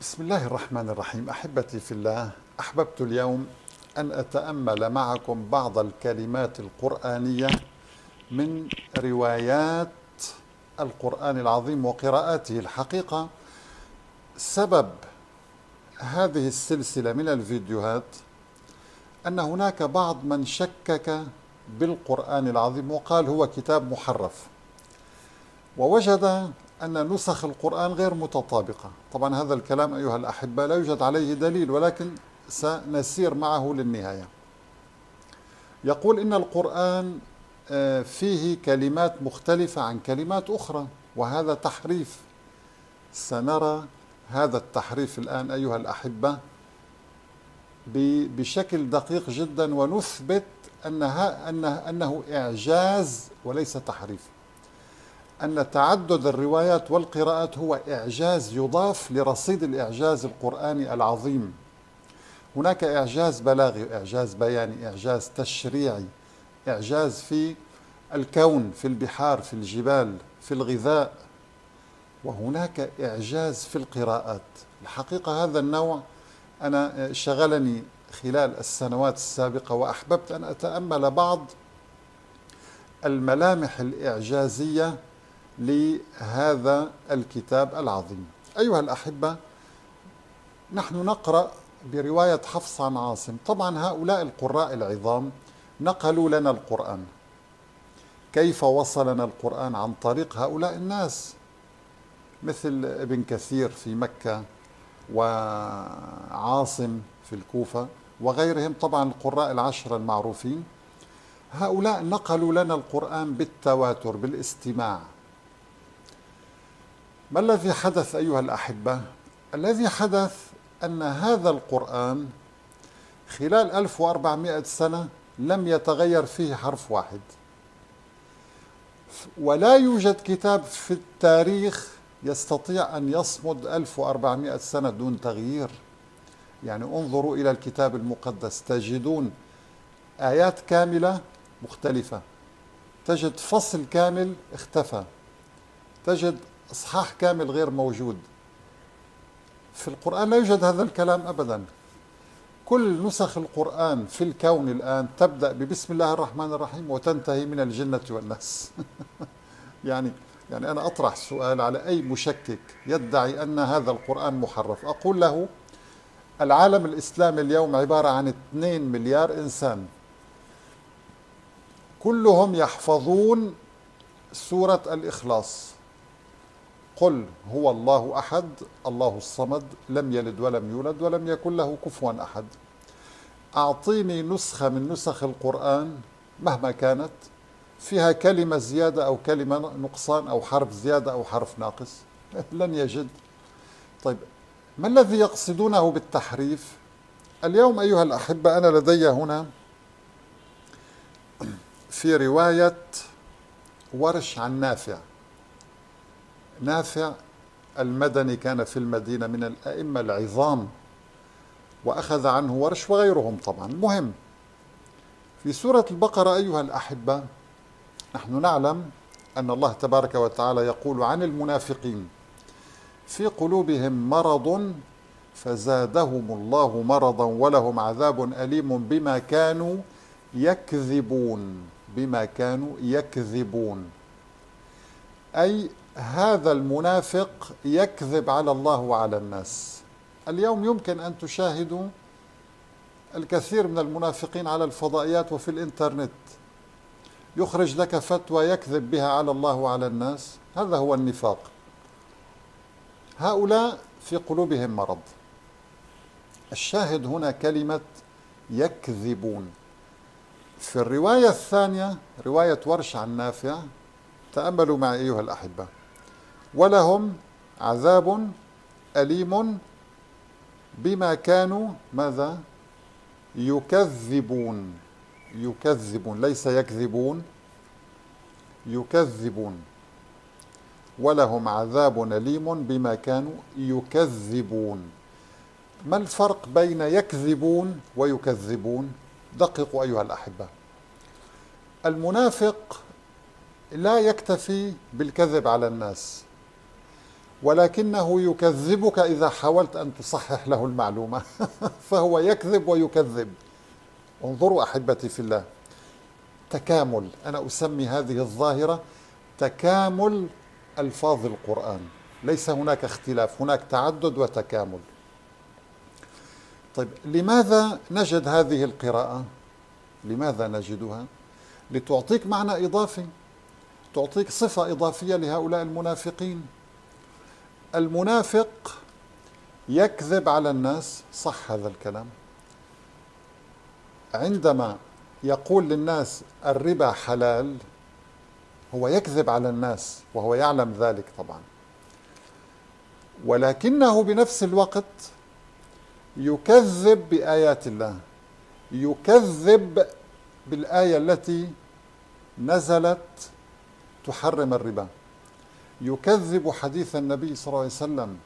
بسم الله الرحمن الرحيم. أحبتي في الله، أحببت اليوم أن أتأمل معكم بعض الكلمات القرآنية من روايات القرآن العظيم وقراءاته. الحقيقة سبب هذه السلسلة من الفيديوهات أن هناك بعض من شكك بالقرآن العظيم وقال هو كتاب محرف، ووجد أن نسخ القرآن غير متطابقة. طبعا هذا الكلام أيها الأحبة لا يوجد عليه دليل، ولكن سنسير معه للنهاية. يقول إن القرآن فيه كلمات مختلفة عن كلمات أخرى، وهذا تحريف. سنرى هذا التحريف الآن أيها الأحبة بشكل دقيق جدا، ونثبت أنه إعجاز وليس تحريف، أن تعدد الروايات والقراءات هو إعجاز يضاف لرصيد الإعجاز القرآني العظيم. هناك إعجاز بلاغي، إعجاز بياني، إعجاز تشريعي، إعجاز في الكون، في البحار، في الجبال، في الغذاء، وهناك إعجاز في القراءات. الحقيقة هذا النوع أنا شغلني خلال السنوات السابقة، وأحببت أن أتأمل بعض الملامح الإعجازية لهذا الكتاب العظيم. أيها الأحبة، نحن نقرأ برواية حفص عن عاصم. طبعا هؤلاء القراء العظام نقلوا لنا القرآن. كيف وصلنا القرآن؟ عن طريق هؤلاء الناس، مثل ابن كثير في مكة، وعاصم في الكوفة، وغيرهم طبعا القراء العشرة المعروفين. هؤلاء نقلوا لنا القرآن بالتواتر، بالاستماع. ما الذي حدث أيها الأحبة؟ الذي حدث أن هذا القرآن خلال 1400 سنة لم يتغير فيه حرف واحد، ولا يوجد كتاب في التاريخ يستطيع أن يصمد 1400 سنة دون تغيير. يعني انظروا إلى الكتاب المقدس، تجدون آيات كاملة مختلفة، تجد فصل كامل اختفى، تجد إصحاح كامل غير موجود. في القرآن لا يوجد هذا الكلام أبدا. كل نسخ القرآن في الكون الآن تبدأ ببسم الله الرحمن الرحيم وتنتهي من الجنة والناس. يعني أنا أطرح سؤال على أي مشكك يدعي أن هذا القرآن محرف. أقول له العالم الإسلامي اليوم عبارة عن 2 مليار إنسان، كلهم يحفظون سورة الإخلاص، قل هو الله أحد الله الصمد لم يلد ولم يولد ولم يكن له كفوا أحد. أعطيني نسخة من نسخ القرآن مهما كانت فيها كلمة زيادة أو كلمة نقصان أو حرف زيادة أو حرف ناقص، لن يجد. طيب، ما الذي يقصدونه بالتحريف؟ اليوم أيها الأحبة أنا لدي هنا في رواية ورش عن نافع. نافع المدني كان في المدينة من الأئمة العظام، وأخذ عنه ورش وغيرهم طبعا. المهم، في سورة البقرة أيها الأحبة نحن نعلم أن الله تبارك وتعالى يقول عن المنافقين: في قلوبهم مرض فزادهم الله مرضا ولهم عذاب أليم بما كانوا يكذبون. بما كانوا يكذبون، أي هذا المنافق يكذب على الله وعلى الناس. اليوم يمكن أن تشاهدوا الكثير من المنافقين على الفضائيات وفي الإنترنت، يخرج لك فتوى يكذب بها على الله وعلى الناس. هذا هو النفاق. هؤلاء في قلوبهم مرض. الشاهد هنا كلمة يكذبون. في الرواية الثانية، رواية ورش عن نافع، تأملوا معي أيها الأحبة: ولهم عذاب أليم بما كانوا ماذا؟ يكذبون. يكذبون، ليس يكذبون، يكذبون. ولهم عذاب أليم بما كانوا يكذبون. ما الفرق بين يكذبون ويكذبون؟ دققوا أيها الأحبة. المنافق لا يكتفي بالكذب على الناس، ولكنه يكذبك إذا حاولت أن تصحح له المعلومة فهو يكذب ويكذب. انظروا أحبتي في الله، تكامل، أنا أسمي هذه الظاهرة تكامل ألفاظ القرآن، ليس هناك اختلاف، هناك تعدد وتكامل. طيب لماذا نجد هذه القراءة؟ لماذا نجدها؟ لتعطيك معنى إضافي، تعطيك صفة إضافية لهؤلاء المنافقين. المنافق يكذب على الناس، صح هذا الكلام، عندما يقول للناس الربا حلال هو يكذب على الناس وهو يعلم ذلك طبعا، ولكنه بنفس الوقت يكذب بآيات الله، يكذب بالآية التي نزلت تحرم الربا، يكذب حديث النبي صلى الله عليه وسلم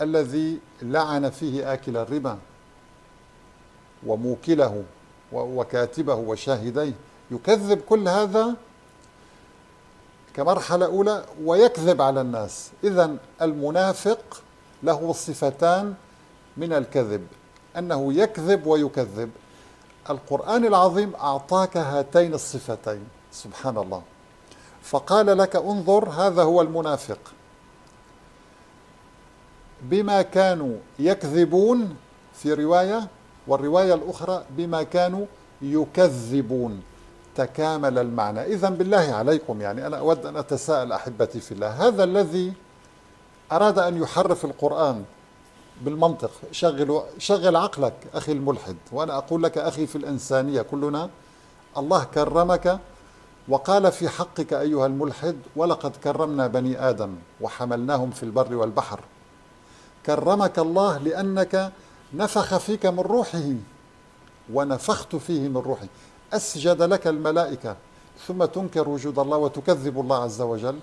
الذي لعن فيه آكل الربا وموكله وكاتبه وشاهديه، يكذب كل هذا كمرحلة أولى ويكذب على الناس. إذن المنافق له صفتان من الكذب، أنه يكذب ويكذب. القرآن العظيم أعطاك هاتين الصفتين سبحان الله، فقال لك انظر هذا هو المنافق بما كانوا يكذبون في رواية، والرواية الأخرى بما كانوا يكذبون، تكامل المعنى. إذن بالله عليكم، يعني أنا أود أن أتساءل أحبتي في الله، هذا الذي أراد أن يحرف القرآن بالمنطق، شغل عقلك أخي الملحد، وأنا أقول لك أخي في الإنسانية كلنا، الله كرمك وقال في حقك أيها الملحد ولقد كرمنا بني آدم وحملناهم في البر والبحر. كرمك الله لأنك نفخ فيك من روحه، ونفخت فيه من روحي، أسجد لك الملائكة، ثم تنكر وجود الله وتكذب الله عز وجل.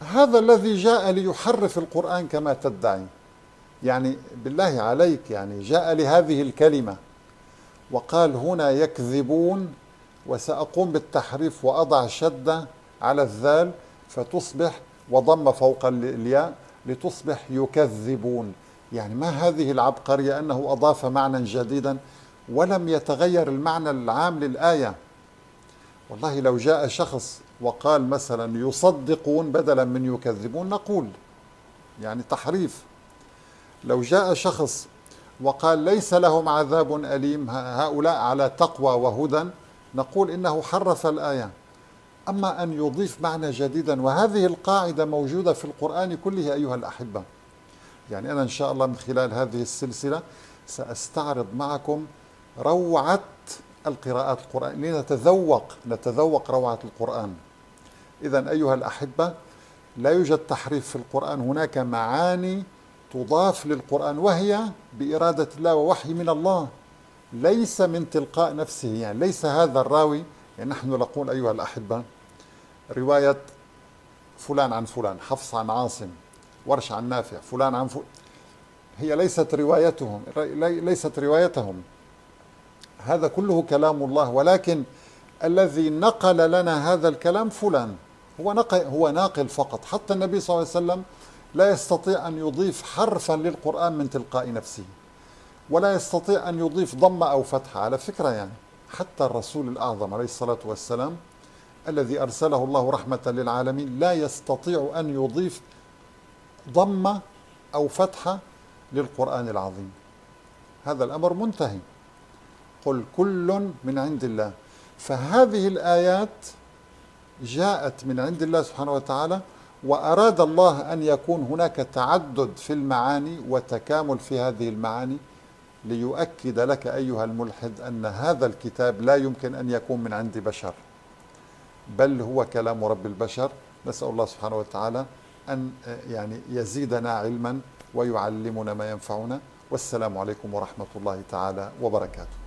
هذا الذي جاء ليحرف القرآن كما تدعي، يعني بالله عليك، يعني جاء لهذه الكلمة وقال هنا يكذبون، وسأقوم بالتحريف وأضع شدة على الذال فتصبح وضم فوق الياء لتصبح يكذبون. يعني ما هذه العبقرية أنه أضاف معنى جديدا ولم يتغير المعنى العام للآية. والله لو جاء شخص وقال مثلا يصدقون بدلا من يكذبون نقول يعني تحريف. لو جاء شخص وقال ليس لهم عذاب أليم هؤلاء على تقوى وهدى نقول إنه حرف الآية. أما أن يضيف معنى جديدا، وهذه القاعدة موجودة في القرآن كله أيها الأحبة. يعني أنا إن شاء الله من خلال هذه السلسلة سأستعرض معكم روعة القراءات القرآن لنتذوق روعة القرآن. إذن أيها الأحبة لا يوجد تحريف في القرآن، هناك معاني تضاف للقرآن وهي بإرادة الله ووحي من الله، ليس من تلقاء نفسه. يعني ليس هذا الراوي، يعني نحن نقول أيها الأحبة رواية فلان عن فلان، حفص عن عاصم، ورش عن نافع، فلان عن فلان، هي ليست روايتهم، هذا كله كلام الله، ولكن الذي نقل لنا هذا الكلام فلان، هو ناقل فقط. حتى النبي صلى الله عليه وسلم لا يستطيع أن يضيف حرفا للقرآن من تلقاء نفسه، ولا يستطيع أن يضيف ضمة أو فتحة على فكرة. يعني حتى الرسول الأعظم عليه الصلاة والسلام الذي أرسله الله رحمة للعالمين لا يستطيع أن يضيف ضمة أو فتحة للقرآن العظيم، هذا الأمر منتهي، قل كل من عند الله. فهذه الآيات جاءت من عند الله سبحانه وتعالى، وأراد الله أن يكون هناك تعدد في المعاني وتكامل في هذه المعاني ليؤكد لك أيها الملحد أن هذا الكتاب لا يمكن أن يكون من عند بشر، بل هو كلام رب البشر. نسأل الله سبحانه وتعالى أن يعني يزيدنا علما ويعلمنا ما ينفعنا، والسلام عليكم ورحمة الله تعالى وبركاته.